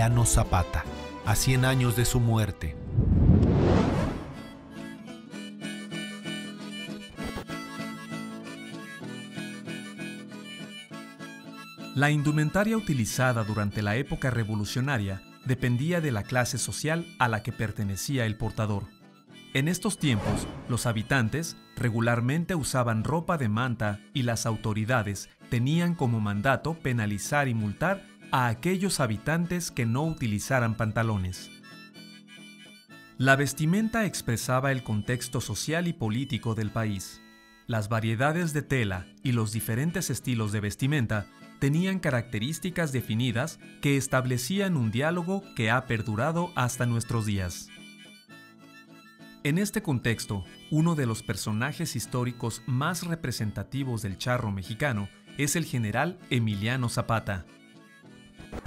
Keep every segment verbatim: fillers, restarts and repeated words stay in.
Emiliano Zapata, a cien años de su muerte. La indumentaria utilizada durante la época revolucionaria dependía de la clase social a la que pertenecía el portador. En estos tiempos, los habitantes regularmente usaban ropa de manta y las autoridades tenían como mandato penalizar y multar a aquellos habitantes que no utilizaran pantalones. La vestimenta expresaba el contexto social y político del país. Las variedades de tela y los diferentes estilos de vestimenta tenían características definidas que establecían un diálogo que ha perdurado hasta nuestros días. En este contexto, uno de los personajes históricos más representativos del charro mexicano es el general Emiliano Zapata.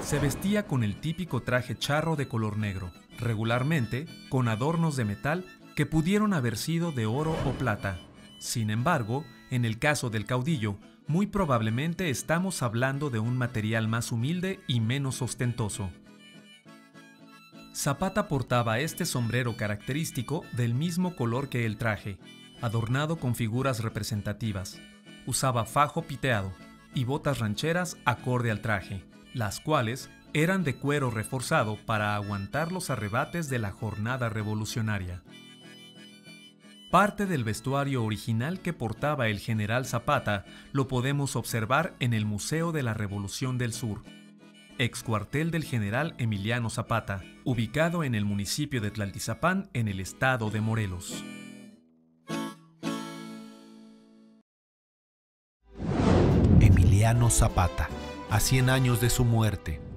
Se vestía con el típico traje charro de color negro, regularmente con adornos de metal que pudieron haber sido de oro o plata. Sin embargo, en el caso del caudillo, muy probablemente estamos hablando de un material más humilde y menos ostentoso. Zapata portaba este sombrero característico del mismo color que el traje, adornado con figuras representativas. Usaba fajo piteado y botas rancheras acorde al traje, las cuales eran de cuero reforzado para aguantar los arrebates de la jornada revolucionaria. Parte del vestuario original que portaba el general Zapata lo podemos observar en el Museo de la Revolución del Sur, ex cuartel del general Emiliano Zapata, ubicado en el municipio de Tlaltizapán, en el estado de Morelos. Emiliano Zapata, a cien años de su muerte.